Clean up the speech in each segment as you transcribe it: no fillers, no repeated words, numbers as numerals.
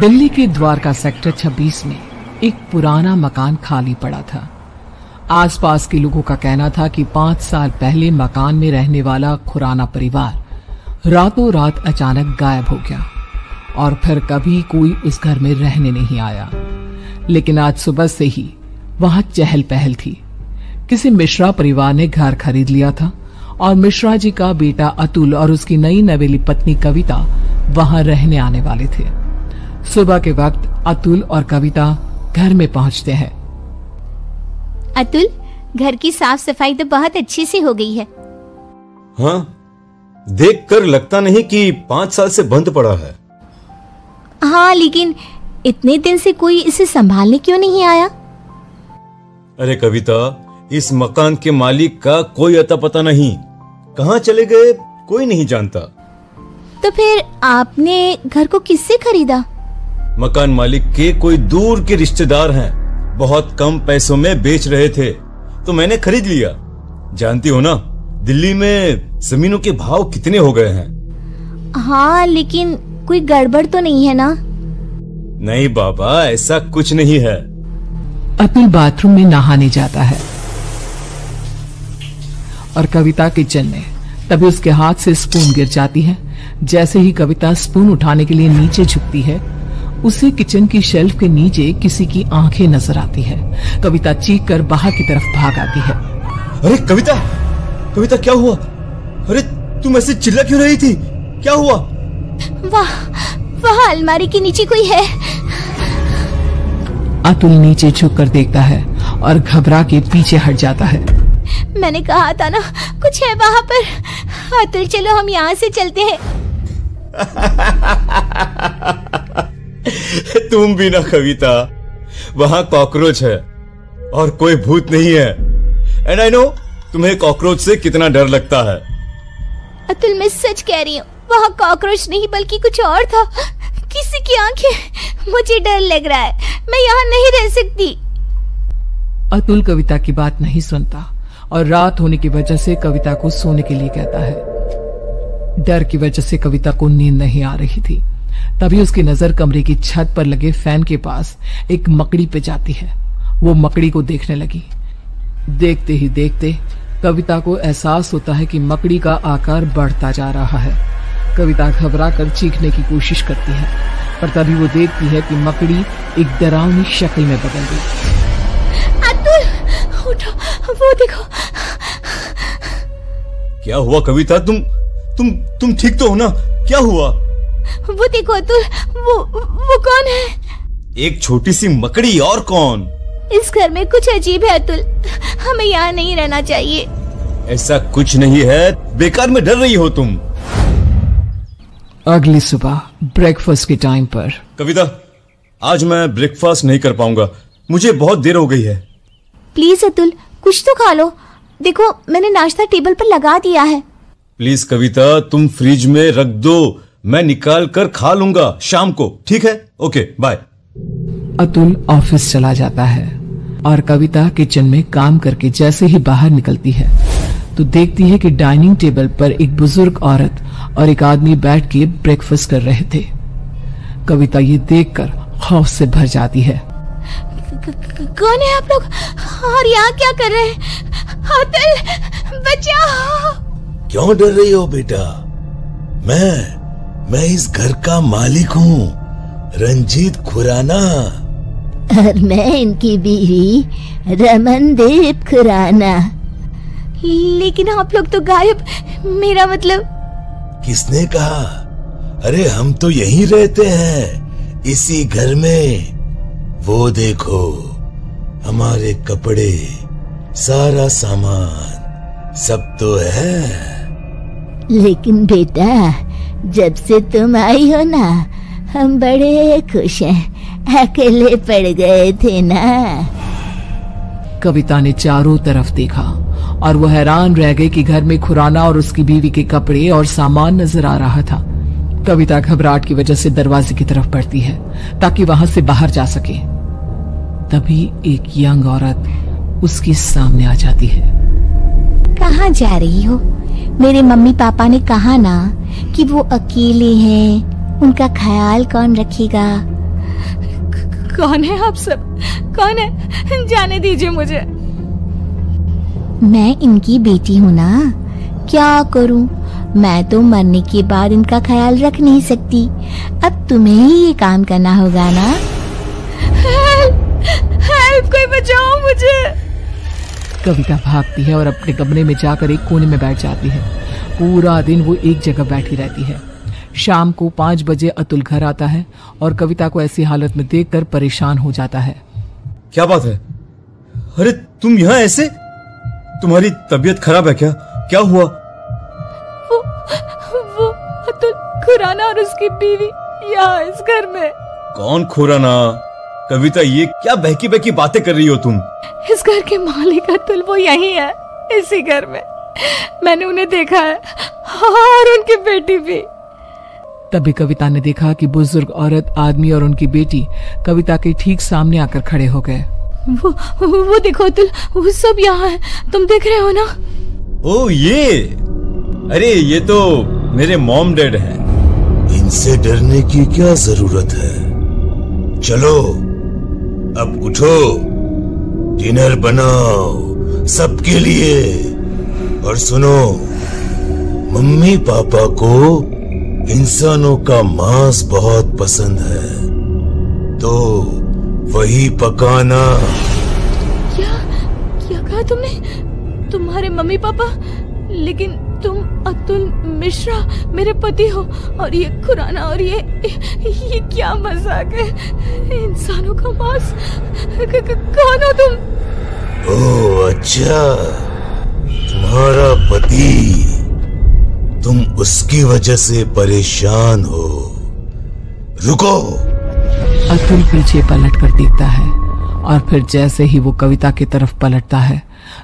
दिल्ली के द्वारका सेक्टर 26 में एक पुराना मकान खाली पड़ा था। आसपास के लोगों का कहना था कि 5 साल पहले मकान में रहने वाला खुराना परिवार रातों रात अचानक गायब हो गया और फिर कभी कोई उस घर में रहने नहीं आया। लेकिन आज सुबह से ही वहां चहल पहल थी। किसी मिश्रा परिवार ने घर खरीद लिया था और मिश्रा जी का बेटा अतुल और उसकी नई नवेली पत्नी कविता वहां रहने आने वाले थे। सुबह के वक्त अतुल और कविता घर में पहुंचते हैं। अतुल, घर की साफ सफाई तो बहुत अच्छी सी हो गई है। हाँ, देखकर लगता नहीं कि 5 साल से बंद पड़ा है। हाँ, लेकिन इतने दिन से कोई इसे संभालने क्यों नहीं आया? अरे कविता, इस मकान के मालिक का कोई अता पता नहीं, कहाँ चले गए कोई नहीं जानता। तो फिर आपने घर को किससे खरीदा? मकान मालिक के कोई दूर के रिश्तेदार हैं, बहुत कम पैसों में बेच रहे थे तो मैंने खरीद लिया। जानती हो ना, दिल्ली में जमीनों के भाव कितने हो गए हैं। हाँ, लेकिन कोई गड़बड़ तो नहीं है ना? नहीं बाबा, ऐसा कुछ नहीं है। अतुल बाथरूम में नहाने जाता है और कविता किचन में, तभी उसके हाथ से स्पून गिर जाती है। जैसे ही कविता स्पून उठाने के लिए नीचे झुकती है, उसे किचन की शेल्फ के नीचे किसी की आंखें नजर आती है। कविता चीख कर बाहर की तरफ भाग आती है। अरे कविता, कविता क्या हुआ? अरे तुम ऐसे चिल्ला क्यों रही थी? क्या हुआ? वहाँ अलमारी के नीचे कोई है। अतुल नीचे झुक कर देखता है और घबरा के पीछे हट जाता है। मैंने कहा था ना, कुछ है वहाँ पर। अतुल, चलो हम यहाँ से चलते हैं। तुम भी ना कविता, वहाँ कॉकरोच है और कोई भूत नहीं है। एंड आई नो तुम्हें कॉकरोच से कितना डर लगता है। अतुल, मैं सच कह रही हूँ, वहाँ कॉकरोच नहीं बल्कि कुछ और था, किसी की आंखें। मुझे डर लग रहा है, मैं यहाँ नहीं रह सकती। अतुल कविता की बात नहीं सुनता और रात होने की वजह से कविता को सोने के लिए कहता है। डर की वजह से कविता को नींद नहीं आ रही थी। तभी उसकी नजर कमरे की छत पर लगे फैन के पास एक मकड़ी पे जाती है। वो मकड़ी को देखने लगी। देखते ही देखते कविता को एहसास होता है कि मकड़ी का आकार बढ़ता जा रहा है। कविता घबरा कर चीखने की कोशिश करती है, पर तभी वो देखती है कि मकड़ी एक डरावनी शक्ल में बदल गई। अतुल, उठो, वो देखो। क्या हुआ कविता? तुम ठीक तो हो ना? क्या हुआ? वो देखो अतुल, वो कौन है? एक छोटी सी मकड़ी, और कौन? इस घर में कुछ अजीब है अतुल, हमें यहाँ नहीं रहना चाहिए। ऐसा कुछ नहीं है, बेकार में डर रही हो तुम। अगली सुबह ब्रेकफास्ट के टाइम पर। कविता, आज मैं ब्रेकफास्ट नहीं कर पाऊंगा, मुझे बहुत देर हो गई है। प्लीज अतुल, कुछ तो खा लो, देखो मैंने नाश्ता टेबल पर लगा दिया है। प्लीज कविता, तुम फ्रिज में रख दो, मैं निकाल कर खा लूंगा शाम को, ठीक है? Okay bye. अतुल ऑफिस चला जाता है और कविता किचन में काम करके जैसे ही बाहर निकलती है तो देखती है कि डाइनिंग टेबल पर एक बुजुर्ग औरत और एक आदमी बैठ के ब्रेकफास्ट कर रहे थे। कविता ये देखकर खौफ से भर जाती है। कौन है आप लोग और यहाँ क्या कर रहे हैं? अतुल, बचाओ। क्यों डर रही हो बेटा? मैं इस घर का मालिक हूँ, रंजीत खुराना, और मैं इनकी बीवी रमनदेव खुराना। लेकिन आप लोग तो गायब, मेरा मतलब। किसने कहा? अरे हम तो यहीं रहते हैं, इसी घर में। वो देखो, हमारे कपड़े, सारा सामान सब तो है। लेकिन बेटा, जब से तुम आई हो ना, हम बड़े खुश हैं, अकेले पड़ गए थे ना। कविता ने चारों तरफ देखा और वो हैरान रह गई कि घर में खुराना और उसकी बीवी के कपड़े और सामान नजर आ रहा था। कविता घबराहट की वजह से दरवाजे की तरफ बढ़ती है ताकि वहां से बाहर जा सके। तभी एक यंग औरत उसके सामने आ जाती है। कहाँ जा रही हो? मेरे मम्मी पापा ने कहा ना कि वो अकेले हैं, उनका ख्याल कौन रखेगा। कौन है आप सब? कौन है? जाने दीजिए मुझे। मैं इनकी बेटी हूँ ना, क्या करूँ, मैं तो मरने के बाद इनका ख्याल रख नहीं सकती। अब तुम्हें ही ये काम करना होगा ना। हेल्प, कोई बचाओ मुझे। कविता भागती है और अपने कमरे में जाकर एक कोने में बैठ जाती है। पूरा दिन वो एक जगह बैठी रहती है। शाम को 5 बजे अतुल घर आता है और कविता को ऐसी हालत में देखकर परेशान हो जाता है। क्या बात है? अरे तुम यहाँ ऐसे? तुम्हारी तबीयत खराब है क्या? क्या हुआ? वो अतुल खुराना और उसकी बीवी यहाँ इस घर में। कौन खुराना? कविता ये क्या बहकी बहकी बातें कर रही हो तुम? इस घर के मालिक अतुल, वो यही है, इसी घर में। मैंने उन्हें देखा है और उनकी बेटी भी। तभी कविता ने देखा कि बुजुर्ग औरत, आदमी और उनकी बेटी कविता के ठीक सामने आकर खड़े हो गए। वो देखो अतुल, वो सब यहाँ है, तुम देख रहे हो ना। ओ ये, अरे ये तो मेरे मॉम डैड हैं। इनसे डरने की क्या जरूरत है? चलो अब उठो, डिनर बनाओ सबके लिए। और सुनो, मम्मी पापा को इंसानों का मांस बहुत पसंद है, तो वही पकाना। क्या कहा तुमने? तुम्हारे मम्मी पापा? लेकिन तुम अतुल मिश्रा मेरे पति हो, और ये खुराना, और ये क्या मजाक है? इंसानों का मांस? कौन हो तुम? ओह अच्छा, तुम्हारा पति। तुम उसकी वजह से परेशान हो। रुको। अतुल पीछे पलट कर देखता है और फिर जैसे ही वो कविता की तरफ पलटता है,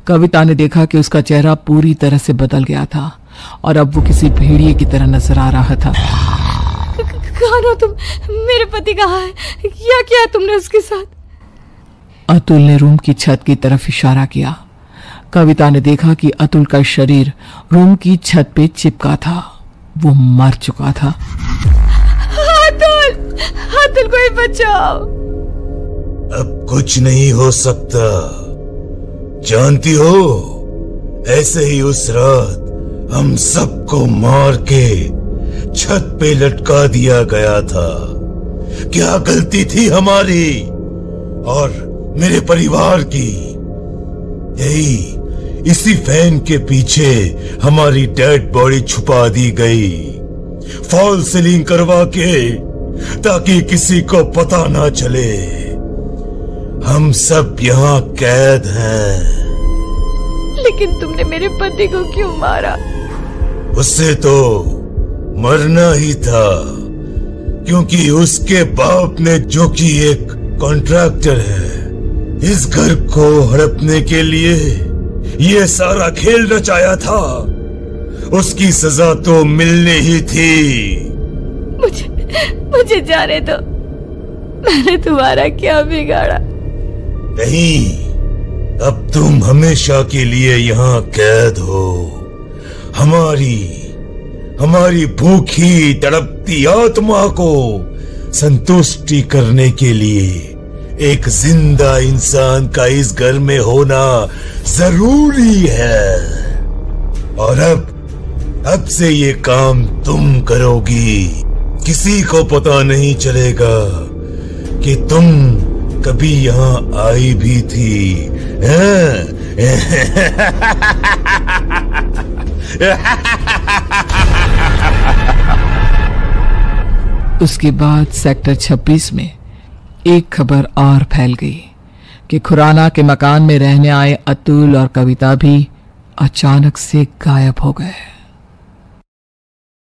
कविता ने देखा कि उसका चेहरा पूरी तरह से बदल गया था और अब वो किसी भेड़िए की तरह नजर आ रहा था। कौन हो तुम? मेरे पति कहाँ है? क्या किया तुमने उसके साथ? अतुल ने रूम की छत की तरफ इशारा किया। कविता ने देखा कि अतुल का शरीर रूम की छत पे चिपका था। वो मर चुका था। अतुल, अतुल को ही बचाओ। अब कुछ नहीं हो सकता। जानती हो, ऐसे ही उस रात हम सबको मार के छत पे लटका दिया गया था। क्या गलती थी हमारी और मेरे परिवार की। यही इसी फैन के पीछे हमारी डेड बॉडी छुपा दी गई, फॉल सीलिंग करवा के, ताकि किसी को पता ना चले। हम सब यहाँ कैद हैं। लेकिन तुमने मेरे पति को क्यों मारा? उससे तो मरना ही था, क्योंकि उसके बाप ने, जो कि एक कॉन्ट्रैक्टर है, इस घर को हड़पने के लिए ये सारा खेल रचाया था। उसकी सजा तो मिलनी ही थी। मुझे जाने दो। मैंने तुम्हारा क्या बिगाड़ा? नहीं, अब तुम हमेशा के लिए यहाँ कैद हो। हमारी भूखी तड़पती आत्मा को संतुष्टि करने के लिए एक जिंदा इंसान का इस घर में होना जरूरी है। और अब से ये काम तुम करोगी। किसी को पता नहीं चलेगा कि तुम कभी यहाँ आई भी थी। उसके बाद सेक्टर 26 में एक खबर और फैल गई कि खुराना के मकान में रहने आए अतुल और कविता भी अचानक से गायब हो गए।